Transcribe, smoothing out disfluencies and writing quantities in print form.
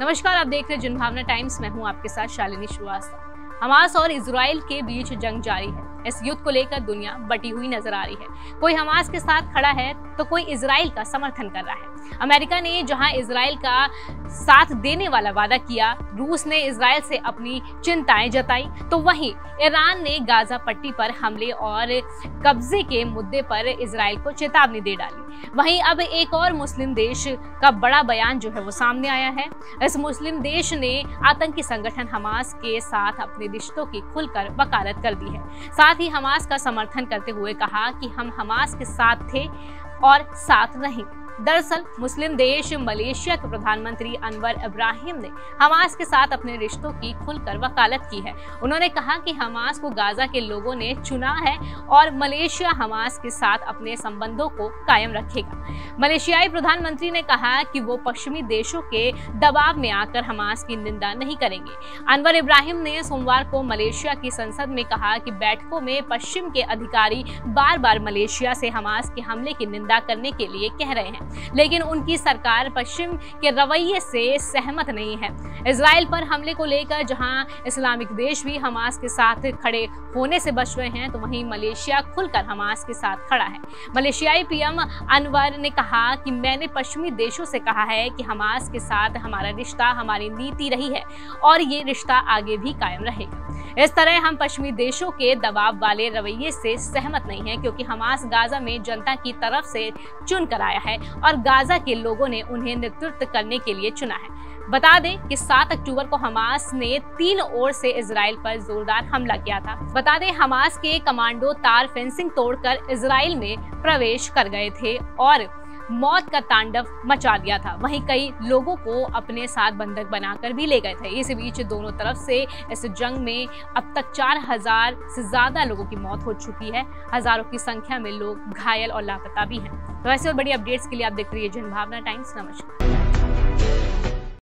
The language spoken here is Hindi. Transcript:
नमस्कार, आप देख रहे हैं जनभावना टाइम्स। मैं हूं आपके साथ शालिनी श्रीवास्तव। हमास और इजराइल के बीच जंग जारी है। इस युद्ध को लेकर दुनिया बटी हुई नजर आ रही है। कोई हमास के साथ खड़ा है तो कोई इजराइल का समर्थन कर रहा है। अमेरिका ने जहां इजराइल का साथ देने वाला वादा किया, रूस ने इजराइल से अपनी चिंताएं जताई, तो वहीं ईरान ने गाजा पट्टी पर हमले और कब्जे के मुद्दे पर इजराइल को चेतावनी दे डाली। वहीं अब एक और मुस्लिम देश का बड़ा बयान जो है वो सामने आया है। इस मुस्लिम देश ने आतंकी संगठन हमास के साथ अपने रिश्तों की खुलकर वकालत कर दी है। साथ ही हमास का समर्थन करते हुए कहा कि हम हमास के साथ थे और साथ नहीं। दरअसल मुस्लिम देश मलेशिया के प्रधानमंत्री अनवर इब्राहिम ने हमास के साथ अपने रिश्तों की खुलकर वकालत की है। उन्होंने कहा कि हमास को गाजा के लोगों ने चुना है और मलेशिया हमास के साथ अपने संबंधों को कायम रखेगा। मलेशियाई प्रधानमंत्री ने कहा कि वो पश्चिमी देशों के दबाव में आकर हमास की निंदा नहीं करेंगे। अनवर इब्राहिम ने सोमवार को मलेशिया की संसद में कहा कि बैठकों में पश्चिम के अधिकारी बार बार मलेशिया से हमास के हमले की निंदा करने के लिए कह रहे हैं, लेकिन उनकी सरकार पश्चिम के रवैये से सहमत नहीं है। इजराइल पर हमले को लेकर जहां इस्लामिक देश भी हमास के साथ खड़े होने से बच रहे हैं, तो वहीं मलेशिया खुलकर हमास के साथ खड़ा है। मलेशियाई पीएम अनवर ने कहा कि मैंने पश्चिमी देशों से कहा है कि हमास के साथ हमारा रिश्ता हमारी नीति रही है और ये रिश्ता आगे भी कायम रहेगा। इस तरह हम पश्चिमी देशों के दबाव वाले रवैये से सहमत नहीं है, क्योंकि हमास गाजा में जनता की तरफ से चुनकर आया है और गाजा के लोगों ने उन्हें नेतृत्व करने के लिए चुना है। बता दें कि 7 अक्टूबर को हमास ने तीन ओर से इजराइल पर जोरदार हमला किया था। बता दें हमास के कमांडो तार फेंसिंग तोड़कर इजराइल में प्रवेश कर गए थे और मौत का तांडव मचा दिया था। वहीं कई लोगों को अपने साथ बंधक बनाकर भी ले गए थे। इस बीच दोनों तरफ से इस जंग में अब तक 4000 से ज्यादा लोगों की मौत हो चुकी है। हजारों की संख्या में लोग घायल और लापता भी हैं। तो ऐसे और बड़ी अपडेट्स के लिए आप देखते रहिए जनभावना टाइम्स। नमस्कार।